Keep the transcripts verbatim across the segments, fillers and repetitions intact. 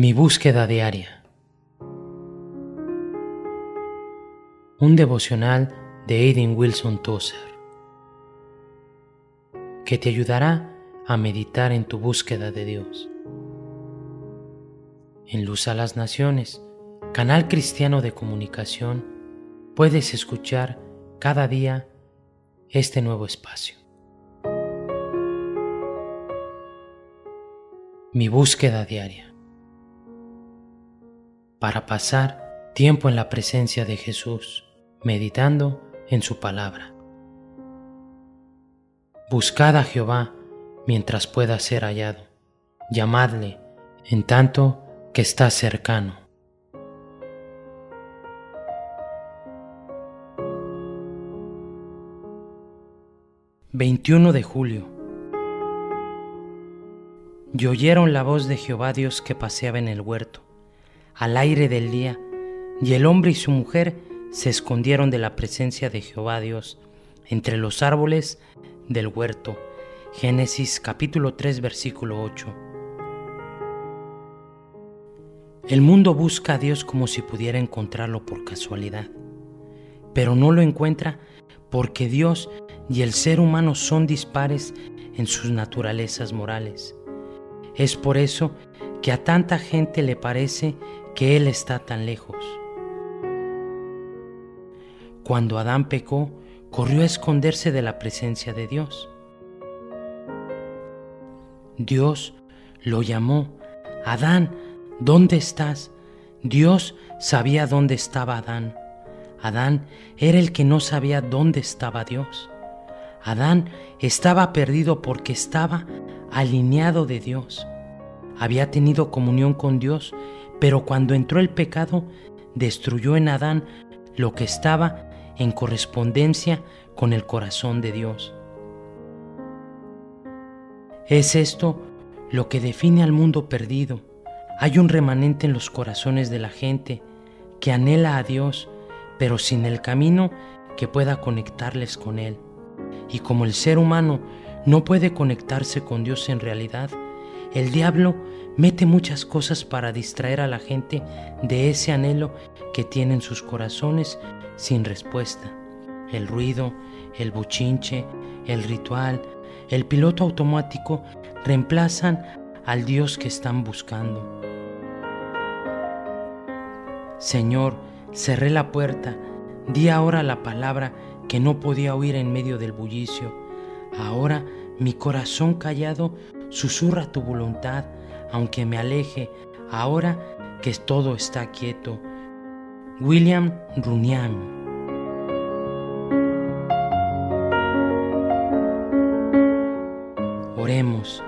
Mi búsqueda diaria. Un devocional de A. W. Tozer que te ayudará a meditar en tu búsqueda de Dios. En Luz a las Naciones, Canal Cristiano de Comunicación, puedes escuchar cada día este nuevo espacio. Mi búsqueda diaria. Para pasar tiempo en la presencia de Jesús, meditando en su palabra. Buscad a Jehová mientras pueda ser hallado. Llamadle en tanto que está cercano. veintiuno de julio. Y oyeron la voz de Jehová Dios que paseaba en el huerto, al aire del día, y el hombre y su mujer se escondieron de la presencia de Jehová Dios entre los árboles del huerto. Génesis capítulo tres versículo ocho. El mundo busca a Dios como si pudiera encontrarlo por casualidad, pero no lo encuentra porque Dios y el ser humano son dispares en sus naturalezas morales. Es por eso que a tanta gente le parece que Él está tan lejos. Cuando Adán pecó, corrió a esconderse de la presencia de Dios. Dios lo llamó: Adán, ¿dónde estás? Dios sabía dónde estaba Adán. Adán era el que no sabía dónde estaba Dios. Adán estaba perdido porque estaba alineado de Dios. Había tenido comunión con Dios, pero cuando entró el pecado, destruyó en Adán lo que estaba en correspondencia con el corazón de Dios. Es esto lo que define al mundo perdido. Hay un remanente en los corazones de la gente que anhela a Dios, pero sin el camino que pueda conectarles con Él. Y como el ser humano no puede conectarse con Dios en realidad, el diablo mete muchas cosas para distraer a la gente de ese anhelo que tienen sus corazones sin respuesta. El ruido, el buchinche, el ritual, el piloto automático reemplazan al Dios que están buscando. Señor, cerré la puerta, di ahora la palabra que no podía oír en medio del bullicio. Ahora mi corazón callado susurra tu voluntad, aunque me aleje, ahora que todo está quieto. William Runyan. Oremos.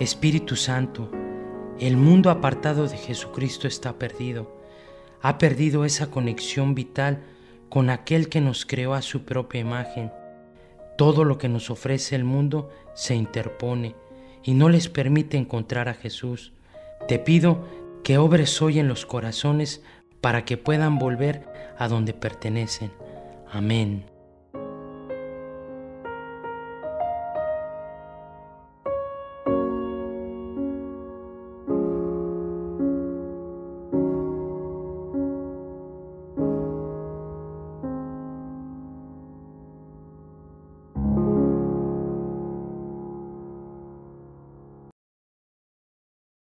Espíritu Santo, el mundo apartado de Jesucristo está perdido. Ha perdido esa conexión vital con aquel que nos creó a su propia imagen. Todo lo que nos ofrece el mundo se interpone y no les permite encontrar a Jesús. Te pido que obres hoy en los corazones para que puedan volver a donde pertenecen. Amén.